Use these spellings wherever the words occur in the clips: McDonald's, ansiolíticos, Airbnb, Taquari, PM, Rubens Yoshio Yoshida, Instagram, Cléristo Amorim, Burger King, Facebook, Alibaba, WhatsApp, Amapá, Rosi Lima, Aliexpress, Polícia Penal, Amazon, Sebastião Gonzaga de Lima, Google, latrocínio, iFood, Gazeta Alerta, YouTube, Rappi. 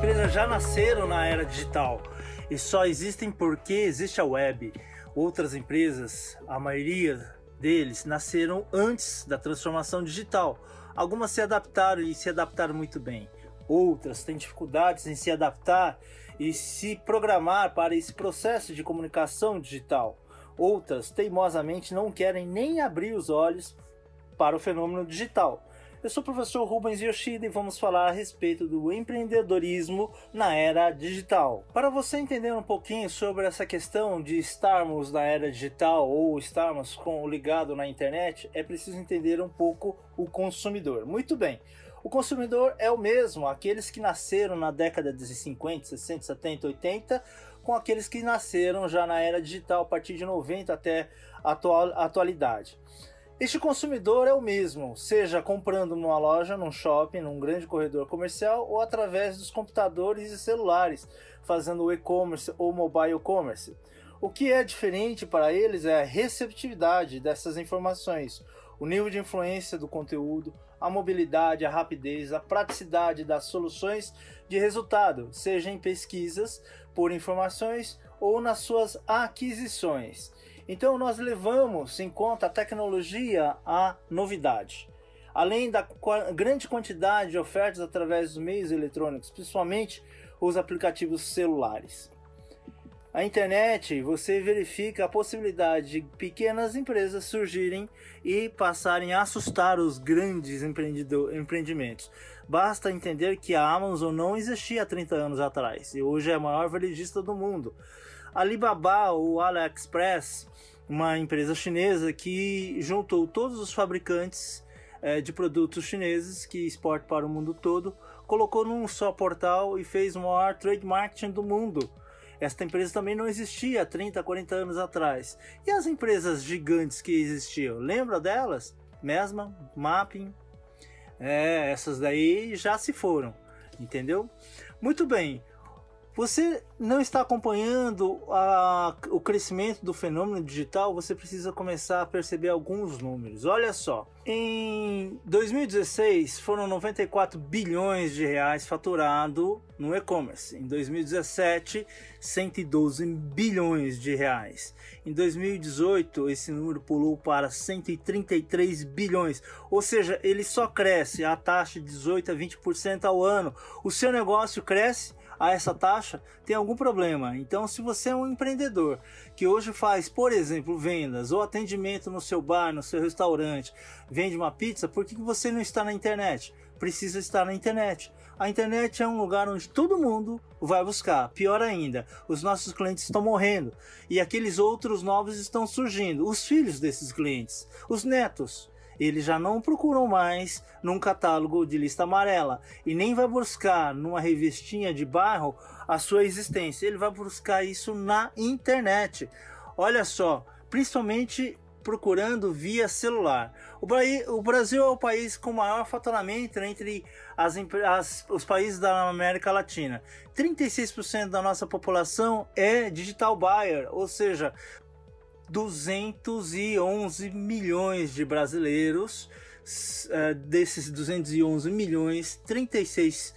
empresas já nasceram na era digital e só existem porque existe a web. Outras empresas, a maioria deles, nasceram antes da transformação digital. Algumas se adaptaram e se adaptaram muito bem. Outras têm dificuldades em se adaptar e se programar para esse processo de comunicação digital. Outras, teimosamente, não querem nem abrir os olhos para o fenômeno digital. Eu sou o professor Rubens Yoshida e vamos falar a respeito do empreendedorismo na era digital. Para você entender um pouquinho sobre essa questão de estarmos na era digital ou estarmos ligado na internet, é preciso entender um pouco o consumidor. Muito bem, o consumidor é o mesmo, aqueles que nasceram na década de 50, 60, 70, 80, com aqueles que nasceram já na era digital a partir de 90 até a atualidade. Este consumidor é o mesmo, seja comprando numa loja, num shopping, num grande corredor comercial ou através dos computadores e celulares, fazendo o e-commerce ou mobile commerce. O que é diferente para eles é a receptividade dessas informações, o nível de influência do conteúdo, a mobilidade, a rapidez, a praticidade das soluções de resultado, seja em pesquisas por informações ou nas suas aquisições. Então nós levamos em conta a tecnologia à novidade. Além da grande quantidade de ofertas através dos meios eletrônicos, principalmente os aplicativos celulares. A internet, você verifica a possibilidade de pequenas empresas surgirem e passarem a assustar os grandes empreendimentos. Basta entender que a Amazon não existia há 30 anos atrás e hoje é a maior varejista do mundo. Alibaba ou Aliexpress, uma empresa chinesa que juntou todos os fabricantes de produtos chineses que exportam para o mundo todo, colocou num só portal e fez o maior trade marketing do mundo. Esta empresa também não existia há 30, 40 anos atrás. E as empresas gigantes que existiam, lembra delas? Mesma, Mapping, essas daí já se foram, entendeu? Muito bem. Você não está acompanhando o crescimento do fenômeno digital, você precisa começar a perceber alguns números. Olha só, em 2016 foram 94 bilhões de reais faturado no e-commerce. Em 2017, 112 bilhões de reais. Em 2018, esse número pulou para 133 bilhões. Ou seja, ele só cresce a taxa de 18 a 20% ao ano. O seu negócio cresce a essa taxa, tem algum problema. Então, se você é um empreendedor que hoje faz, por exemplo, vendas ou atendimento no seu bar, no seu restaurante, vende uma pizza, por que você não está na internet? Precisa estar na internet. A internet é um lugar onde todo mundo vai buscar. Pior ainda, os nossos clientes estão morrendo e aqueles outros novos estão surgindo. Os filhos desses clientes, os netos, eles já não procuram mais num catálogo de lista amarela e nem vai buscar numa revistinha de bairro a sua existência. Ele vai buscar isso na internet. Olha só, principalmente procurando via celular. O Brasil é o país com maior faturamento entre os países da América Latina. 36% da nossa população é digital buyer, ou seja, 211 milhões de brasileiros. Desses 211 milhões, 36%,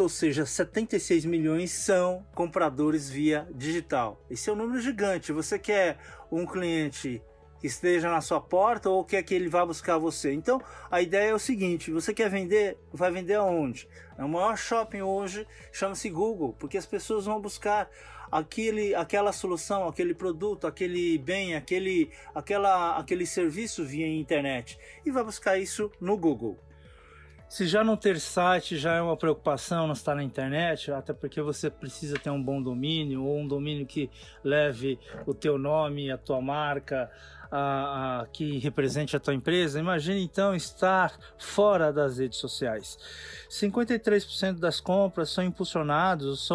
ou seja, 76 milhões são compradores via digital. Esse é um número gigante. Você quer um cliente que esteja na sua porta ou quer que ele vá buscar você? Então, a ideia é o seguinte, você quer vender, vai vender aonde? O maior shopping hoje chama-se Google, porque as pessoas vão buscar aquela solução, aquele produto, aquele bem, aquele serviço via internet e vai buscar isso no Google. Se já não ter site já é uma preocupação, não estar na internet, até porque você precisa ter um bom domínio ou um domínio que leve o teu nome, a tua marca, que represente a tua empresa. Imagine então estar fora das redes sociais. 53% das compras são impulsionados,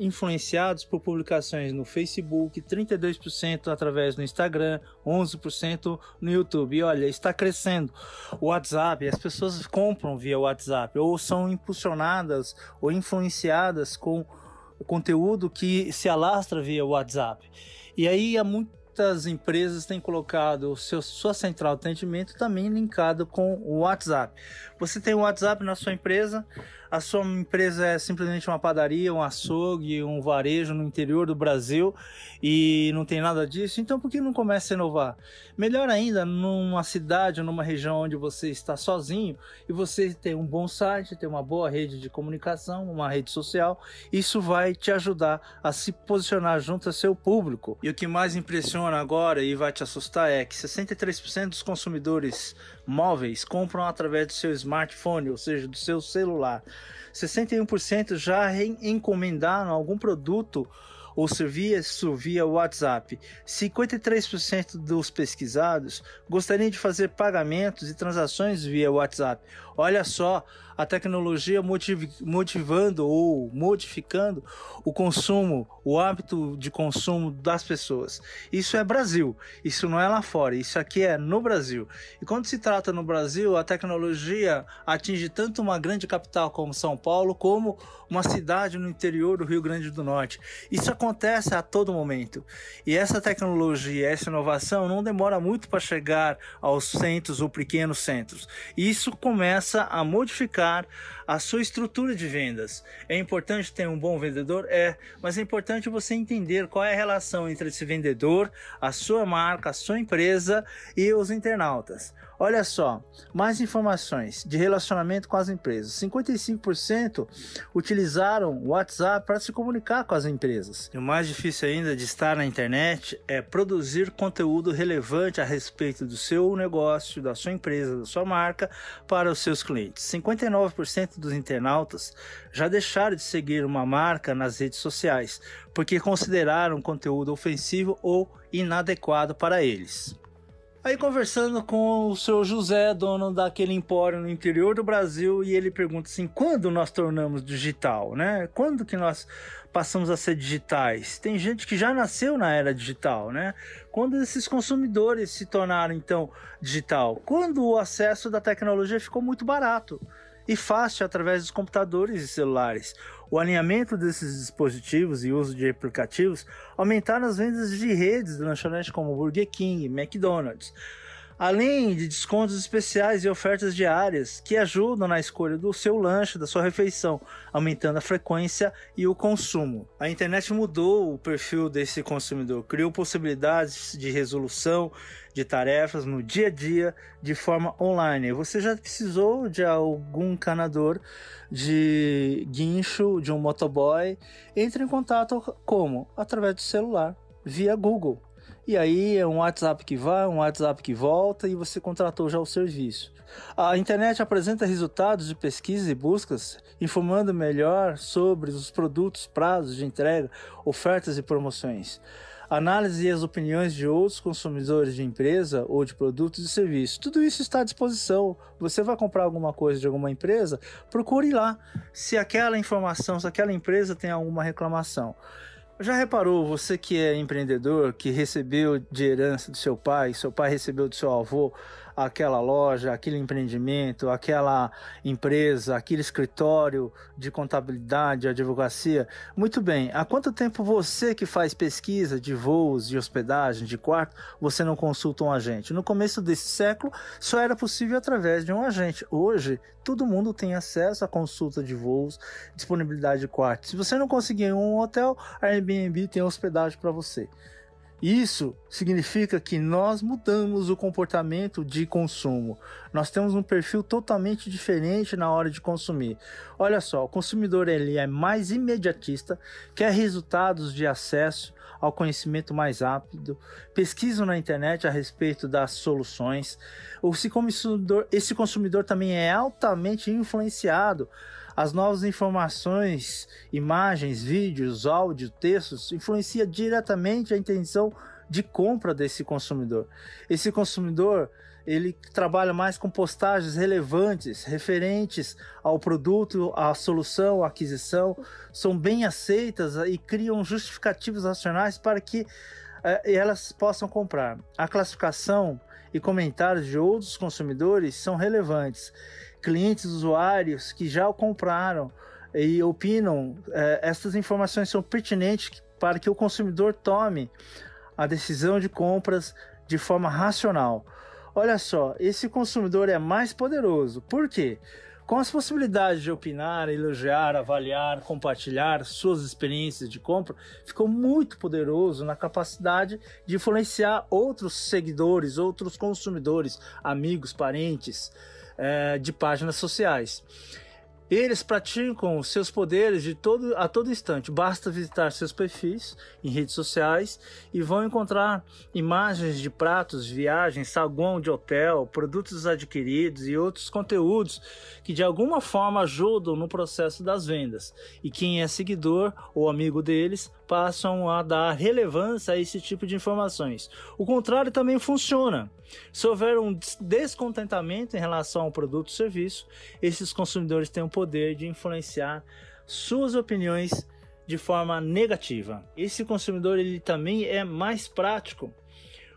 influenciados por publicações no Facebook, 32% através do Instagram, 11% no YouTube. E olha, está crescendo. O WhatsApp, as pessoas compram via WhatsApp ou são impulsionadas ou influenciadas com conteúdo que se alastra via WhatsApp. E aí há muitas empresas têm colocado sua central de atendimento também linkado com o WhatsApp. Você tem o WhatsApp na sua empresa, a sua empresa é simplesmente uma padaria, um açougue, um varejo no interior do Brasil e não tem nada disso, então por que não começa a inovar? Melhor ainda, numa cidade ou numa região onde você está sozinho e você tem um bom site, tem uma boa rede de comunicação, uma rede social, isso vai te ajudar a se posicionar junto a seu público. E o que mais impressiona agora e vai te assustar é que 63% dos consumidores móveis compram através do seu smartphone, ou seja, do seu celular. 61% já encomendaram algum produto ou serviço via WhatsApp. 53% dos pesquisados gostariam de fazer pagamentos e transações via WhatsApp. Olha só, a tecnologia motivando ou modificando o consumo, o hábito de consumo das pessoas. Isso é Brasil, isso não é lá fora, isso aqui é no Brasil. E quando se trata no Brasil, a tecnologia atinge tanto uma grande capital como São Paulo, como uma cidade no interior do Rio Grande do Norte. Isso acontece a todo momento. E essa tecnologia, essa inovação não demora muito para chegar aos centros ou pequenos centros. Isso começa a modificar a sua estrutura de vendas. É importante ter um bom vendedor? É, mas é importante você entender qual é a relação entre esse vendedor, a sua marca, a sua empresa e os internautas. Olha só, mais informações de relacionamento com as empresas. 55% utilizaram o WhatsApp para se comunicar com as empresas. E o mais difícil ainda de estar na internet é produzir conteúdo relevante a respeito do seu negócio, da sua empresa, da sua marca para os seus clientes. 59% dos internautas já deixaram de seguir uma marca nas redes sociais porque consideraram conteúdo ofensivo ou inadequado para eles. Aí conversando com o seu José, dono daquele empório no interior do Brasil, e ele pergunta assim, quando nós tornamos digital, né? Quando que nós passamos a ser digitais? Tem gente que já nasceu na era digital, né? Quando esses consumidores se tornaram, então, digital? Quando o acesso da tecnologia ficou muito barato e fácil através dos computadores e celulares. O alinhamento desses dispositivos e uso de aplicativos aumentaram as vendas de redes de lanchonetes como Burger King, McDonald's, além de descontos especiais e ofertas diárias que ajudam na escolha do seu lanche, da sua refeição, aumentando a frequência e o consumo. A internet mudou o perfil desse consumidor, criou possibilidades de resolução de tarefas no dia a dia de forma online. Você já precisou de algum encanador, de guincho, de um motoboy? Entre em contato como? Através do celular, via Google. E aí é um WhatsApp que vai, um WhatsApp que volta e você contratou já o serviço. A internet apresenta resultados de pesquisas e buscas, informando melhor sobre os produtos, prazos de entrega, ofertas e promoções. Análise e as opiniões de outros consumidores de empresa ou de produtos e serviços. Tudo isso está à disposição. Você vai comprar alguma coisa de alguma empresa? Procure lá se aquela informação, se aquela empresa tem alguma reclamação. Já reparou, você que é empreendedor, que recebeu de herança do seu pai recebeu do seu avô aquela loja, aquele empreendimento, aquela empresa, aquele escritório de contabilidade, advocacia? Muito bem, há quanto tempo você que faz pesquisa de voos, de hospedagem, de quarto, você não consulta um agente? No começo desse século, só era possível através de um agente. Hoje, todo mundo tem acesso à consulta de voos, disponibilidade de quarto. Se você não conseguir um hotel, a Airbnb tem hospedagem para você. Isso significa que nós mudamos o comportamento de consumo. Nós temos um perfil totalmente diferente na hora de consumir. Olha só, o consumidor ele é mais imediatista, quer resultados de acesso ao conhecimento mais rápido, pesquisa na internet a respeito das soluções. Esse consumidor também é altamente influenciado. As novas informações, imagens, vídeos, áudio, textos, influencia diretamente a intenção de compra desse consumidor. Esse consumidor, ele trabalha mais com postagens relevantes, referentes ao produto, à solução, à aquisição, são bem aceitas e criam justificativos racionais para que elas possam comprar. A classificação e comentários de outros consumidores são relevantes. Clientes, usuários que já o compraram e opinam, essas informações são pertinentes para que o consumidor tome a decisão de compras de forma racional. Olha só, esse consumidor é mais poderoso. Por quê? com as possibilidades de opinar, elogiar, avaliar, compartilhar suas experiências de compra, ficou muito poderoso na capacidade de influenciar outros seguidores, outros consumidores, amigos, parentes, de páginas sociais. Eles praticam seus poderes a todo instante. Basta visitar seus perfis em redes sociais e vão encontrar imagens de pratos, viagens, saguão de hotel, produtos adquiridos e outros conteúdos que de alguma forma ajudam no processo das vendas. E quem é seguidor ou amigo deles passam a dar relevância a esse tipo de informações. O contrário também funciona. Se houver um descontentamento em relação ao produto ou serviço, esses consumidores têm o poder de influenciar suas opiniões de forma negativa. Esse consumidor, ele também é mais prático.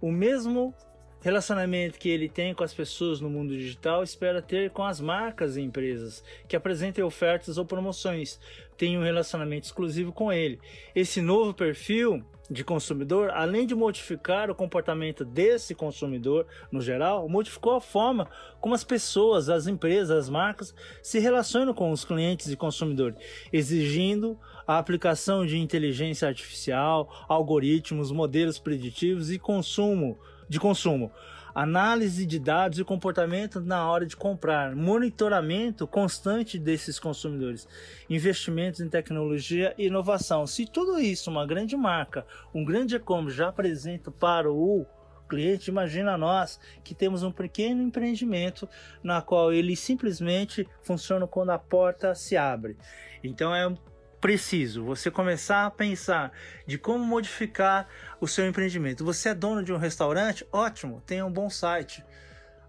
O mesmo relacionamento que ele tem com as pessoas no mundo digital, espera ter com as marcas e empresas que apresentem ofertas ou promoções. Tem um relacionamento exclusivo com ele. Esse novo perfil de consumidor, além de modificar o comportamento desse consumidor no geral, modificou a forma como as pessoas, as empresas, as marcas se relacionam com os clientes e consumidores, exigindo a aplicação de inteligência artificial, algoritmos, modelos preditivos e consumo, análise de dados e comportamento na hora de comprar, monitoramento constante desses consumidores, investimentos em tecnologia e inovação. Se tudo isso uma grande marca, um grande e-commerce já apresenta para o cliente, imagina nós que temos um pequeno empreendimento na qual ele simplesmente funciona quando a porta se abre. Então é preciso você começar a pensar de como modificar o seu empreendimento. Você é dono de um restaurante? Ótimo, tenha um bom site.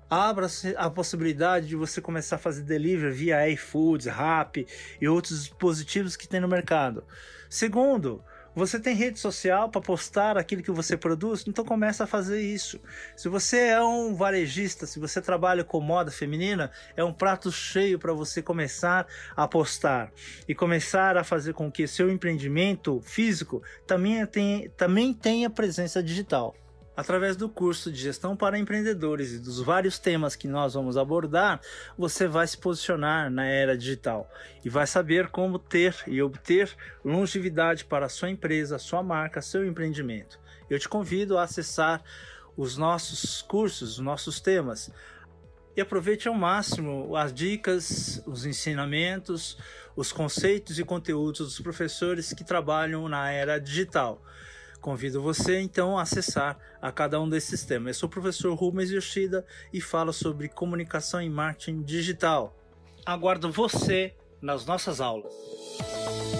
Abra-se a possibilidade de você começar a fazer delivery via iFood, Rappi e outros dispositivos que tem no mercado. Segundo, você tem rede social para postar aquilo que você produz? Então começa a fazer isso. Se você é um varejista, se você trabalha com moda feminina, é um prato cheio para você começar a postar e começar a fazer com que seu empreendimento físico também tenha presença digital. Através do curso de gestão para empreendedores e dos vários temas que nós vamos abordar, você vai se posicionar na era digital e vai saber como ter e obter longevidade para a sua empresa, sua marca, seu empreendimento. Eu te convido a acessar os nossos cursos, os nossos temas e aproveite ao máximo as dicas, os ensinamentos, os conceitos e conteúdos dos professores que trabalham na era digital. Convido você, então, a acessar a cada um desses temas. Eu sou o professor Rubens Yoshida e falo sobre comunicação e marketing digital. Aguardo você nas nossas aulas.